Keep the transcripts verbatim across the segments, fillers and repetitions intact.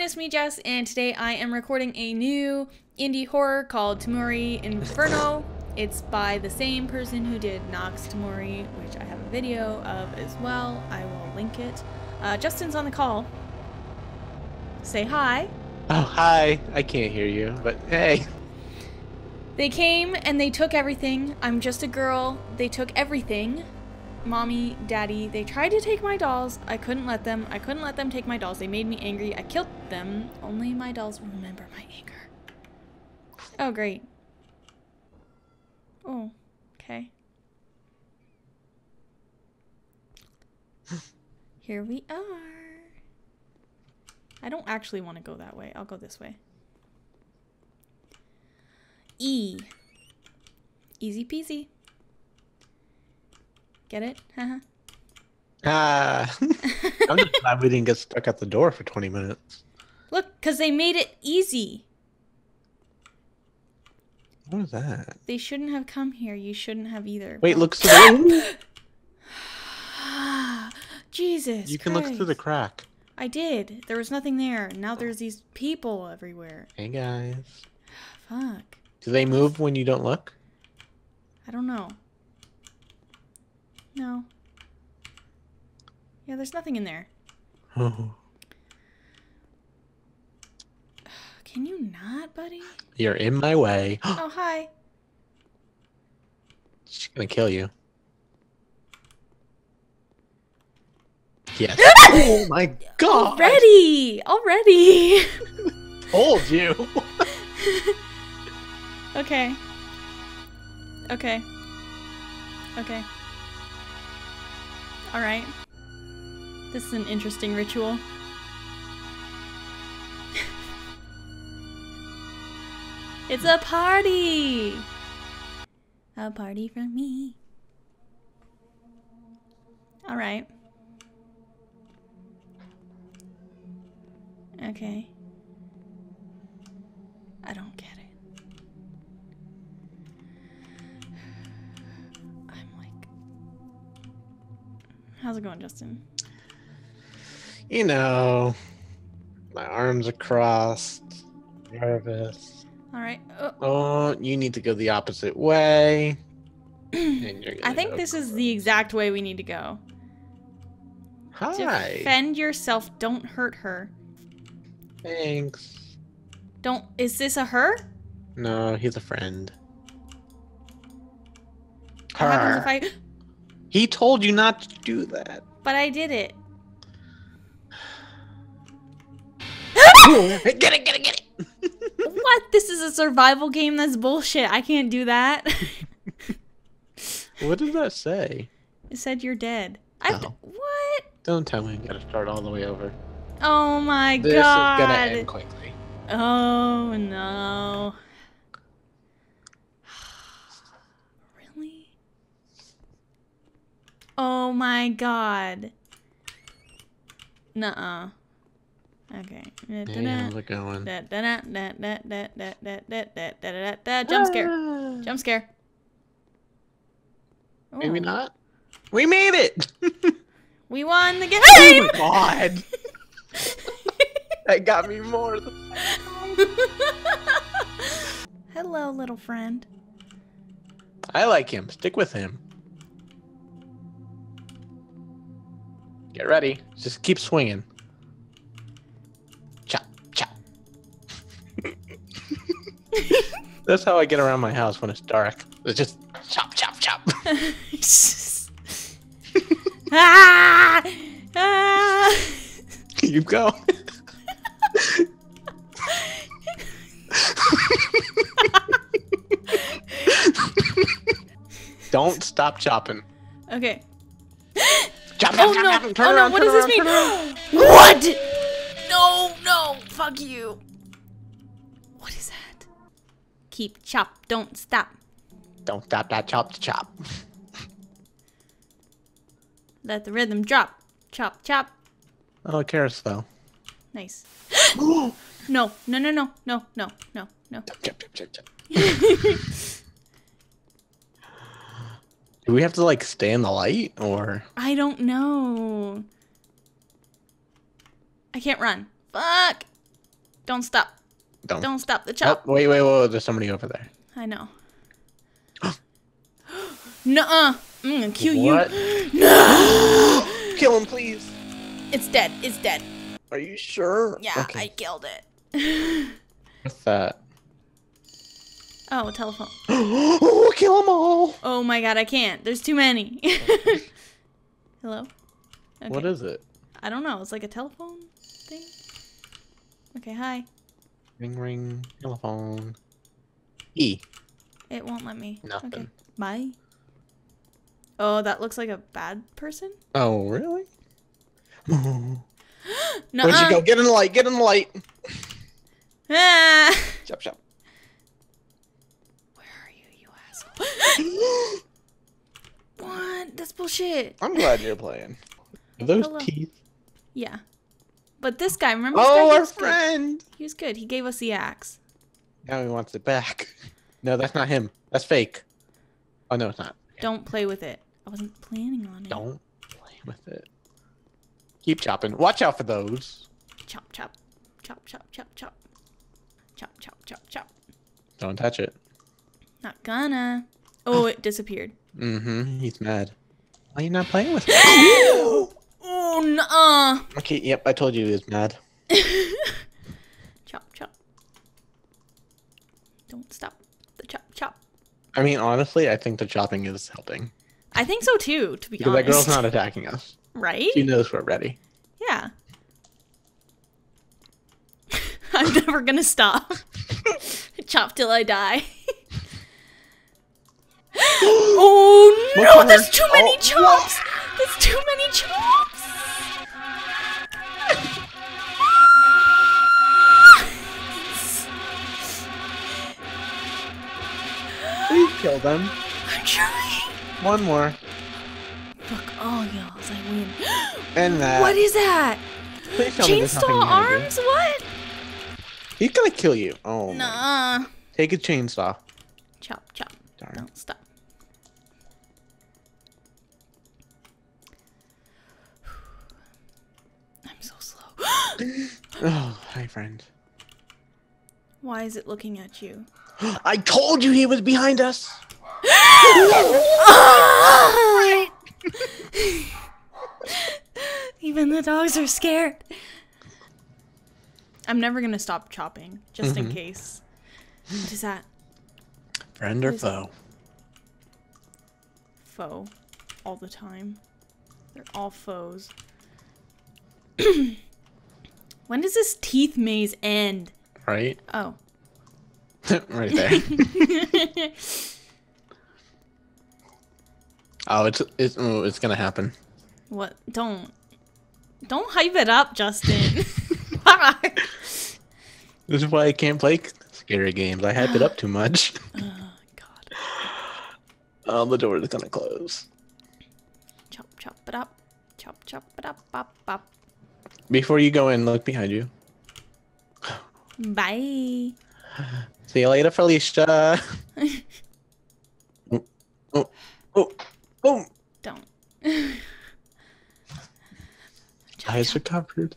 everyone, it's me, Jess, and today I am recording a new indie horror called Timore Inferno. It's by the same person who did Nox Timore, which I have a video of as well. I will link it. Uh, Justin's on the call. Say hi. Oh, hi. I can't hear you, but hey. They came and they took everything. I'm just a girl. They took everything. Mommy, Daddy, they tried to take my dolls. I couldn't let them. I couldn't let them take my dolls. They made me angry. I killed them. Only my dolls remember my anger. Oh, great. Oh, okay. Here we are. I don't actually want to go that way. I'll go this way. E. Easy peasy. Get it? Haha. Ah. I'm just glad we didn't get stuck at the door for twenty minutes. Look, because they made it easy. What is that? They shouldn't have come here. You shouldn't have either. Wait, look through the Jesus. You can Christ. Look through the crack. I did. There was nothing there. Now there's these people everywhere. Hey, guys. Fuck. Do they move when you don't look? I don't know. No. Yeah, there's nothing in there. Oh. Can you not, buddy? You're in my way. Oh, hi. She's gonna kill you. Yes. Oh my god. Already. Already. Told you. Okay. Okay. Okay. All right. This is an interesting ritual. It's a party! A party for me. All right. Okay. I don't get it. I'm like... How's it going, Justin? You know... My arms are crossed. Nervous. All right. Oh. Oh, you need to go the opposite way. And you're I think this is the exact way we need to go. Hi. Defend yourself. Don't hurt her. Thanks. Don't. Is this a her? No, he's a friend. Her. What happens if I... He told you not to do that. But I did it. Get it! Get it! Get it! What? This is a survival game? That's bullshit. I can't do that. What did that say? It said you're dead. I no. What? Don't tell me you gotta start all the way over. Oh my this god. This is gonna end quickly. Oh no. Really? Oh my god. Nuh-uh. Okay. Yeah, how's it going? Jump scare. Jump scare. Maybe not. We made it! We won the game! Oh my god! That got me more. Hello, little friend. I like him. Stick with him. Get ready. Just keep swinging. That's how I get around my house when it's dark. It's just chop, chop, chop. Ah! Ah! You go. Don't stop chopping. Okay. Chop, chop, oh, chop, no. chop. Turn oh, around, no. What turn does around, this mean? What? No, no. Fuck you. What is that? Keep chop, don't stop. Don't stop that chop to chop. Let the rhythm drop. Chop, chop. Oh, carousel. Nice. No, no, no, no, no, no, no, no. Chop, chop, chop, chop. Do we have to, like, stay in the light, or? I don't know. I can't run. Fuck. Don't stop. Don't. Don't stop the chop. Oh, wait, wait, wait. There's somebody over there. I know. Nuh-uh. I'm gonna kill you. What? No! Kill him, please. It's dead. It's dead. Are you sure? Yeah, okay. I killed it. What's that? Oh, a telephone. Oh, kill them all. Oh my god, I can't. There's too many. Hello? Okay. What is it? I don't know. It's like a telephone thing? Okay, hi. Ring, ring, telephone. E. It won't let me. Nothing. Okay. Bye. Oh, that looks like a bad person? Oh, really? Nuh-uh. Where'd you go? Get in the light. Get in the light. Ah. Shop, shop. Where are you, you asshole? What? That's bullshit. I'm glad you're playing. Are those Hello. Teeth? Yeah. But this guy, remember? Oh, guy? Our he friend. Good. He was good. He gave us the axe. Now he wants it back. No, that's not him. That's fake. Oh, no, it's not. Don't play with it. I wasn't planning on it. Don't play with it. Keep chopping. Watch out for those. Chop, chop. Chop, chop, chop, chop. Chop, chop, chop, chop. Don't touch it. Not gonna. Oh, it disappeared. Mm-hmm. He's mad. Why are you not playing with it? Oh, no. Okay, yep. I told you he was mad. Chop, chop. Don't stop the chop, chop. I mean, honestly, I think the chopping is helping. I think so, too, to be because honest. Because that girl's not attacking us. Right? She knows we're ready. Yeah. I'm never gonna stop. Chop till I die. Oh no! More. There's too many oh, chops! What? There's too many chops! Please kill them. I'm trying. One more. Fuck all y'all, I win. And that. What is that? Chainsaw arms? Maybe. What? He's gonna kill you. Oh. Nah. Take a chainsaw. Chop, chop. Darn. Don't stop. I'm so slow. Oh, hi, friend. Why is it looking at you? I told you he was behind us. Even the dogs are scared. I'm never gonna stop chopping, just mm-hmm. in case. What is that? Friend or foe? Foe. All the time. They're all foes. When does this teeth maze end? Right? Oh. Right there. Oh, it's, it's, oh, it's gonna happen. What? Don't. Don't hype it up, Justin. This is why I can't play scary games. I hype it up too much. Oh, God. Oh, the door is gonna close. Chop, chop it up. Chop, chop it up, pop, pop. Before you go in, look behind you. Bye. See you later, Felicia. Oh, oh, oh, oh. Don't. Eyes are covered.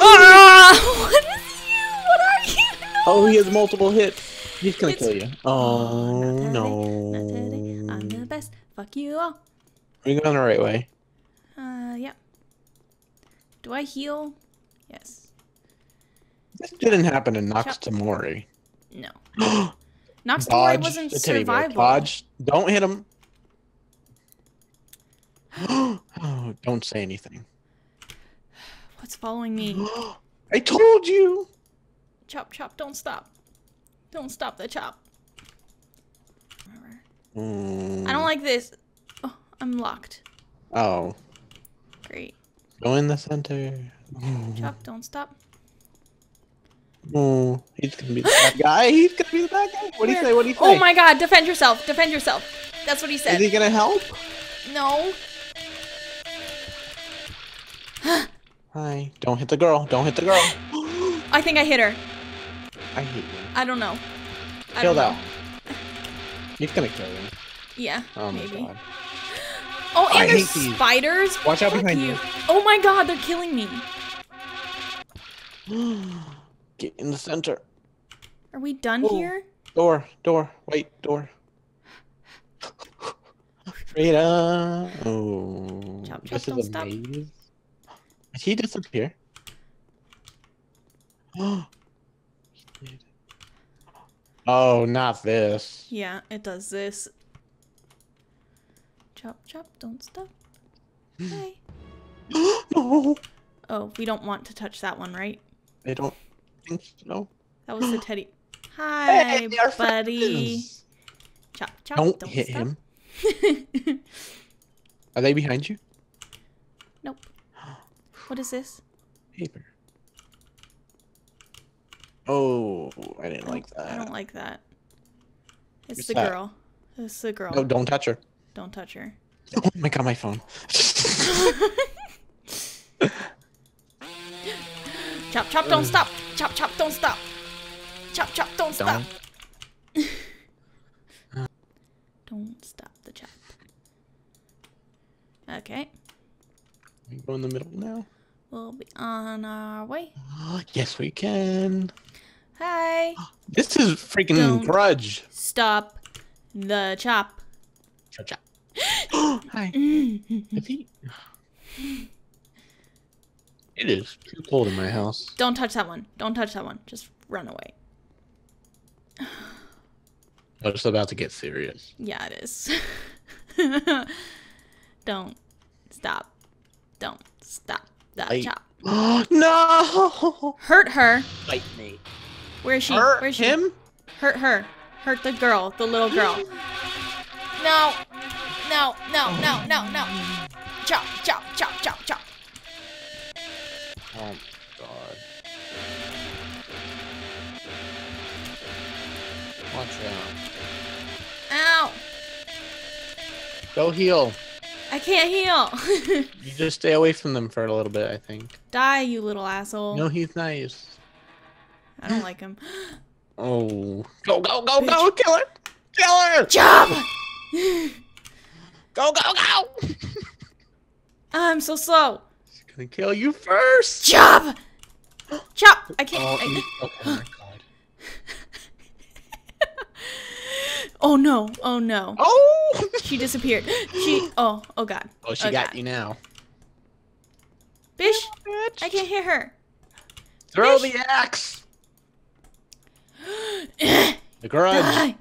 Oh, what is you? What are you? No. Oh, he has multiple hits. He's gonna it's... kill you. Oh, oh no. Today, not today. I'm the best. Fuck you all. Are you going the right way? Uh, yeah. Do I heal? Yes. This didn't happen in Nox Timore. No. Nox Timore wasn't survival. Dodge. Don't hit him. Oh, don't say anything. What's following me? I told you! Chop, chop, don't stop. Don't stop the chop. Mm. I don't like this. Oh, I'm locked. Oh. Great. Go in the center. Oh. Chop, don't stop. Oh, he's gonna be the bad guy. He's gonna be the bad guy. What do you say? What do you say? Oh my god, defend yourself. Defend yourself. That's what he said. Is he gonna help? No. Hi. Don't hit the girl. Don't hit the girl. I think I hit her. I hit you. I don't know. Killed out. He's gonna kill you. Yeah. Oh my maybe. God. Oh, and I there's spiders. Watch out behind you. you. Oh my god, they're killing me. Get in the center. Are we done Ooh. Here? Door, door, wait, door. Freedom. Oh, jump, jump, this is amazing. Did he disappear? Oh, he did. Oh, not this. Yeah, it does this. Chop, chop, don't stop. Hi. No. Oh, we don't want to touch that one, right? I don't think so. That was the teddy. Hi, hey, buddy. Chop, chop, don't, don't hit stop. Him. Are they behind you? Nope. What is this? Paper. Oh, I didn't I like that. I don't like that. It's Who's the that? girl. It's the girl. No, don't touch her. Don't touch her. Oh my god, my phone. Chop, chop, don't stop. Chop, chop, don't stop. Chop, chop, don't stop. Don't, don't stop the chop. Okay. We go in the middle now. We'll be on our way. Oh, yes, we can. Hi. This is freaking Don't Grudge. Stop the chop. Chop, chop. Hi. Is he... It is too cold in my house. Don't touch that one. Don't touch that one. Just run away. Oh, it's about to get serious. Yeah, it is. Don't stop. Don't stop. That Light. chop. No! Hurt her. Bite me. Where is she? Hurt Where is she? him? Hurt her. Hurt the girl. The little girl. No. No. No. No. No. No. Chop. Chop. Chop. Chop. Chop. Oh my god. Watch out. Ow. Go heal. I can't heal. You just stay away from them for a little bit, I think. Die, you little asshole. No, he's nice. I don't like him. Oh. Go, go, go, Bitch. go. Kill her. Kill her. Jump. Go, go, go. I'm so slow. She's going to kill you first. Jump. Chop. I can't. Oh, I... oh, oh my god. Oh no! Oh no! Oh! She disappeared. She. Oh. Oh god. Oh, she oh, got god. you now. Bish, oh, I can't hear her. Throw Bish. the axe. The garage.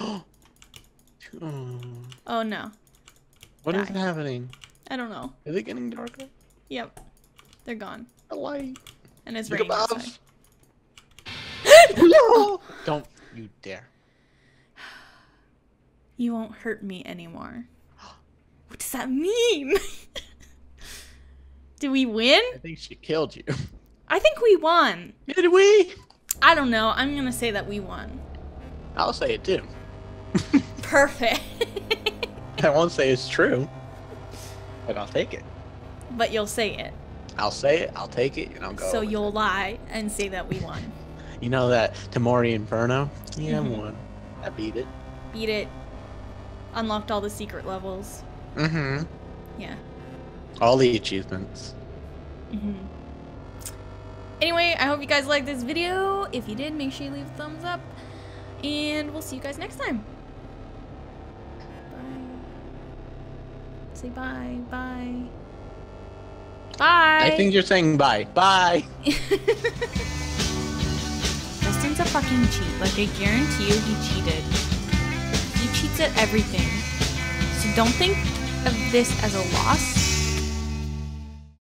Oh no! What Die. is happening? I don't know. Is it getting darker? Yep. They're gone. The light. And it's Look raining. Outside. No! Don't you dare. You won't hurt me anymore. What does that mean? Did we win? I think she killed you. I think we won. Did we? I don't know. I'm going to say that we won. I'll say it too. Perfect. I won't say it's true, but I'll take it. But you'll say it. I'll say it, I'll take it, and I'll go. So you'll it. lie and say that we won. You know that Timore Inferno? Yeah, mm-hmm. I won. I beat it. Beat it. Unlocked all the secret levels. Mm-hmm. Yeah. All the achievements. Mm-hmm. Anyway, I hope you guys liked this video. If you did, make sure you leave a thumbs up. And we'll see you guys next time. Bye. Say bye. Bye. Bye. I think you're saying bye. Bye. Justin's a fucking cheat. Like, I guarantee you he cheated. He cheats at everything. So don't think of this as a loss.